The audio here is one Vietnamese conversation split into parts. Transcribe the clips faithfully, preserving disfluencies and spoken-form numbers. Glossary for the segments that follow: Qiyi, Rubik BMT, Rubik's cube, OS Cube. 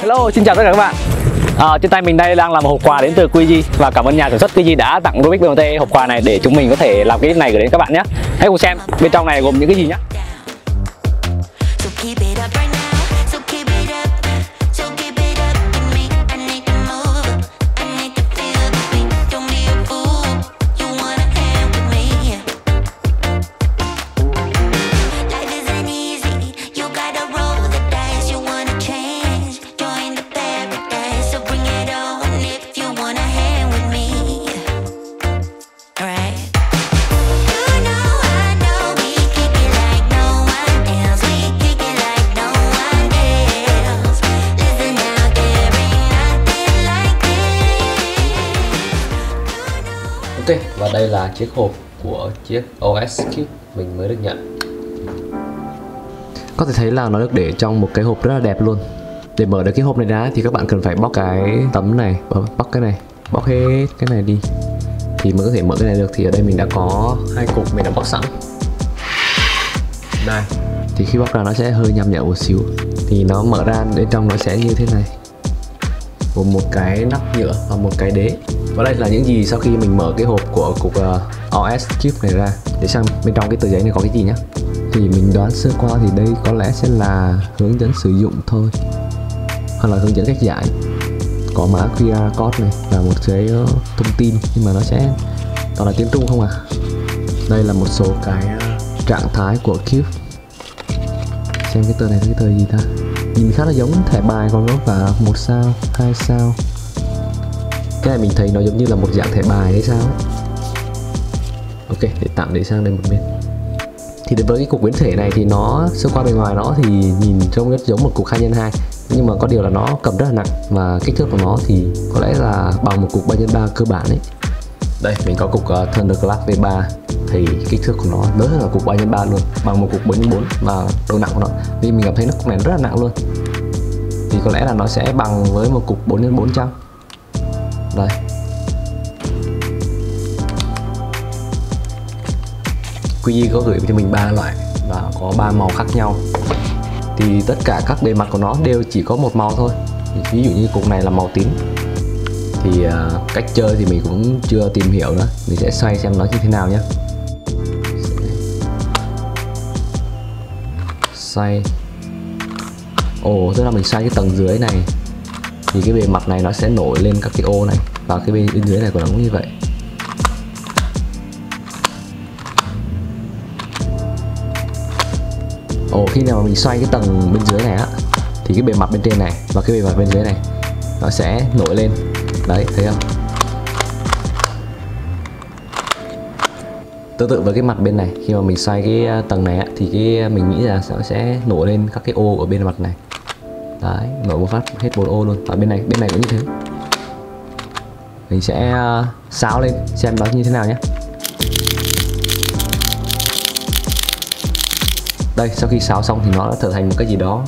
Hello, xin chào tất cả các bạn. À, trên tay mình đây đang là một hộp quà đến từ Qiyi và cảm ơn nhà sản xuất Qiyi đã tặng Rubik bê em tê hộp quà này để chúng mình có thể làm cái clip này gửi đến các bạn nhé. Hãy cùng xem bên trong này gồm những cái gì nhé. Ok, và đây là chiếc hộp của chiếc ô ét Cube mình mới được nhận. Có thể thấy là nó được để trong một cái hộp rất là đẹp luôn. Để mở được cái hộp này ra thì các bạn cần phải bóc cái tấm này, bóc cái này, bóc hết cái này đi thì mới có thể mở cái này được. Thì ở đây mình đã có hai cục mình đã bóc sẵn. Đây, thì khi bóc ra nó sẽ hơi nhăm nhở một xíu. Thì nó mở ra bên trong nó sẽ như thế này, gồm một cái nắp nhựa và một cái đế. Và đây là những gì sau khi mình mở cái hộp của cục uh, ô ét Cube này ra. Để xem bên trong cái tờ giấy này có cái gì nhá. Thì mình đoán sơ qua thì đây có lẽ sẽ là hướng dẫn sử dụng thôi, hoặc là hướng dẫn cách giải. Có mã quy rờ code này là một cái uh, thông tin, nhưng mà nó sẽ toàn là tiếng Trung không à. Đây là một số cái uh, trạng thái của Cube. Xem cái tờ này cái tờ gì ta. Nhìn khá là giống thẻ bài còn nó và một sao, hai sao. Cái này mình thấy nó giống như là một dạng thẻ bài hay sao ấy. Ok, để tạm để sang đây một bên. Thì đối với cái cục biến thể này thì nó sơ qua bên ngoài nó thì nhìn trông rất giống một cục hai nhân hai, nhưng mà có điều là nó cầm rất là nặng và kích thước của nó thì có lẽ là bằng một cục ba nhân ba cơ bản ấy. Đây, mình có cục uh, Thunderclap vê ba thì kích thước của nó lớn hơn là cục ba nhân ba luôn, bằng một cục bốn nhân bốn và độ nặng của nó. Vì mình cảm thấy nó cục này rất là nặng luôn. Thì có lẽ là nó sẽ bằng với một cục bốn nhân bốn trăm. Đây. Qiyi có gửi cho mình ba loại và có ba màu khác nhau. Thì tất cả các bề mặt của nó đều chỉ có một màu thôi. Ví dụ như cục này là màu tím. Thì uh, cách chơi thì mình cũng chưa tìm hiểu nữa. Mình sẽ xoay xem nó như thế nào nhé. Xoay. Ồ, tức là mình xoay cái tầng dưới này thì cái bề mặt này nó sẽ nổi lên các cái ô này, và cái bên dưới này của nó cũng như vậy. Ồ, khi nào mà mình xoay cái tầng bên dưới này á thì cái bề mặt bên trên này và cái bề mặt bên dưới này nó sẽ nổi lên. Đấy, thấy không? Tương tự với cái mặt bên này, khi mà mình xoay cái tầng này á thì cái mình nghĩ là nó sẽ nổi lên các cái ô ở bên mặt này. Đấy, nổi một phát hết bốn ô luôn. Và bên này, bên này cũng như thế. Mình sẽ uh, xáo lên xem nó như thế nào nhé. Đây, sau khi xáo xong thì nó đã trở thành một cái gì đó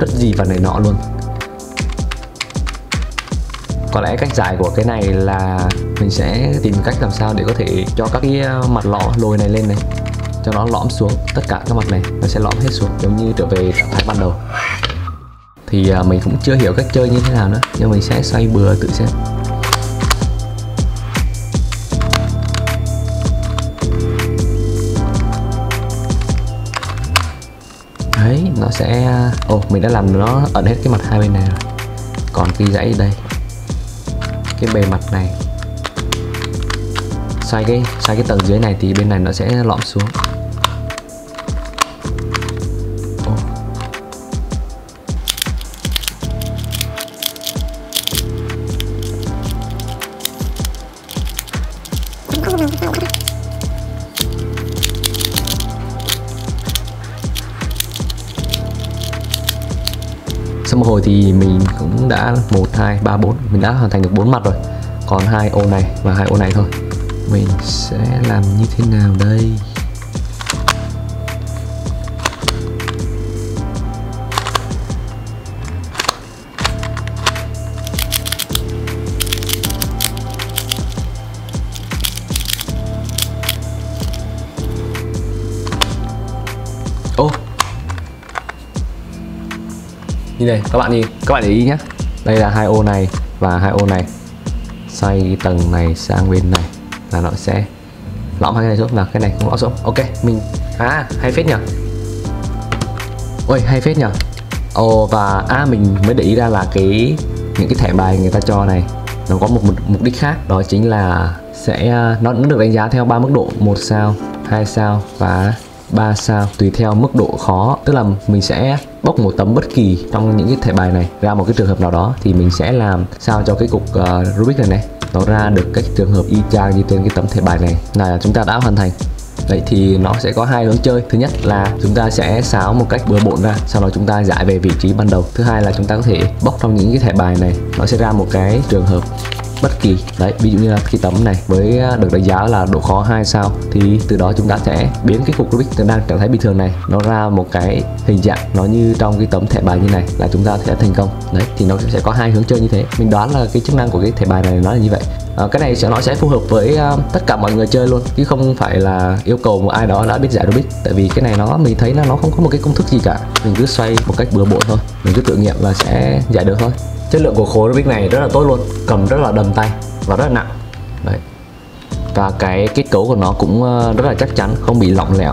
rất gì và này nọ luôn. Có lẽ cách giải của cái này là mình sẽ tìm cách làm sao để có thể cho các cái mặt lọ lồi này lên này, cho nó lõm xuống. Tất cả các mặt này nó sẽ lõm hết xuống, giống như trở về trạng thái ban đầu. Thì mình cũng chưa hiểu cách chơi như thế nào nữa, nhưng mình sẽ xoay bừa tự xem. Đấy, nó sẽ... Ồ, oh, mình đã làm nó ẩn hết cái mặt hai bên này rồi. Còn cái dãy đây, cái bề mặt này, xoay cái, xoay cái tầng dưới này thì bên này nó sẽ lõm xuống. Sau một hồi thì mình cũng đã một, hai, ba, bốn, mình đã hoàn thành được bốn mặt rồi. Còn hai ô này và hai ô này thôi. Mình sẽ làm như thế nào đây? Nhìn này, các bạn nhìn, các bạn để ý nhé. Đây là hai ô này và hai ô này, xoay cái tầng này sang bên này là nó sẽ lõm hai cái này xuống, là cái này không lõm xuống. Ok, mình à hay phết nhỉ, ôi hay phết nhỉ. Ồ, và à mình mới để ý ra là cái những cái thẻ bài người ta cho này nó có một, một mục đích khác, đó chính là sẽ nó nó được đánh giá theo ba mức độ: một sao, hai sao và ba sao, tùy theo mức độ khó. Tức là mình sẽ bóc một tấm bất kỳ trong những cái thẻ bài này ra một cái trường hợp nào đó, thì mình sẽ làm sao cho cái cục uh, Rubik này này nó ra được cái trường hợp y chang như trên cái tấm thẻ bài này là chúng ta đã hoàn thành. Vậy thì nó sẽ có hai hướng chơi. Thứ nhất là chúng ta sẽ xáo một cách bừa bộn ra, sau đó chúng ta giải về vị trí ban đầu. Thứ hai là chúng ta có thể bóc trong những cái thẻ bài này, nó sẽ ra một cái trường hợp bất kỳ. Đấy, ví dụ như là cái tấm này với được đánh giá là độ khó hai sao, thì từ đó chúng ta sẽ biến cái cục Rubik đang trạng thái bình thường này nó ra một cái hình dạng nó như trong cái tấm thẻ bài như này là chúng ta sẽ thành công. Đấy, thì nó sẽ có hai hướng chơi như thế. Mình đoán là cái chức năng của cái thẻ bài này nó là như vậy. À, cái này sẽ nó sẽ phù hợp với uh, tất cả mọi người chơi luôn, chứ không phải là yêu cầu một ai đó đã biết giải Rubik. Tại vì cái này nó mình thấy là nó không có một cái công thức gì cả, mình cứ xoay một cách bừa bộn thôi, mình cứ tự nghiệm là sẽ giải được thôi. Chất lượng của khối Rubik này rất là tốt luôn, cầm rất là đầm tay và rất là nặng. Đấy, và cái kết cấu của nó cũng rất là chắc chắn, không bị lỏng lẻo.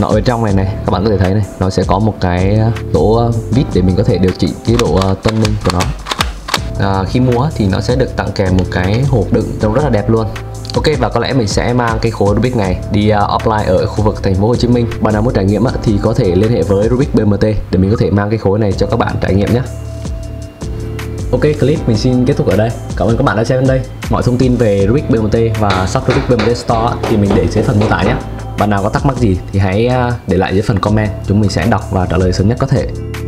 Nó ở trong này này, các bạn có thể thấy này, nó sẽ có một cái tổ vít để mình có thể điều chỉnh cái độ tân minh của nó. À, khi mua thì nó sẽ được tặng kèm một cái hộp đựng trông rất là đẹp luôn. Ok, và có lẽ mình sẽ mang cái khối Rubik này đi uh, offline ở khu vực thành phố Hồ Chí Minh. Bạn nào muốn trải nghiệm á, thì có thể liên hệ với Rubik bê em tê để mình có thể mang cái khối này cho các bạn trải nghiệm nhé. Ok, clip mình xin kết thúc ở đây. Cảm ơn các bạn đã xem đến đây. Mọi thông tin về Rubik bê em tê và shop Rubik bê em tê Store á, thì mình để dưới phần mô tả nhé. Bạn nào có thắc mắc gì thì hãy uh, để lại dưới phần comment, chúng mình sẽ đọc và trả lời sớm nhất có thể.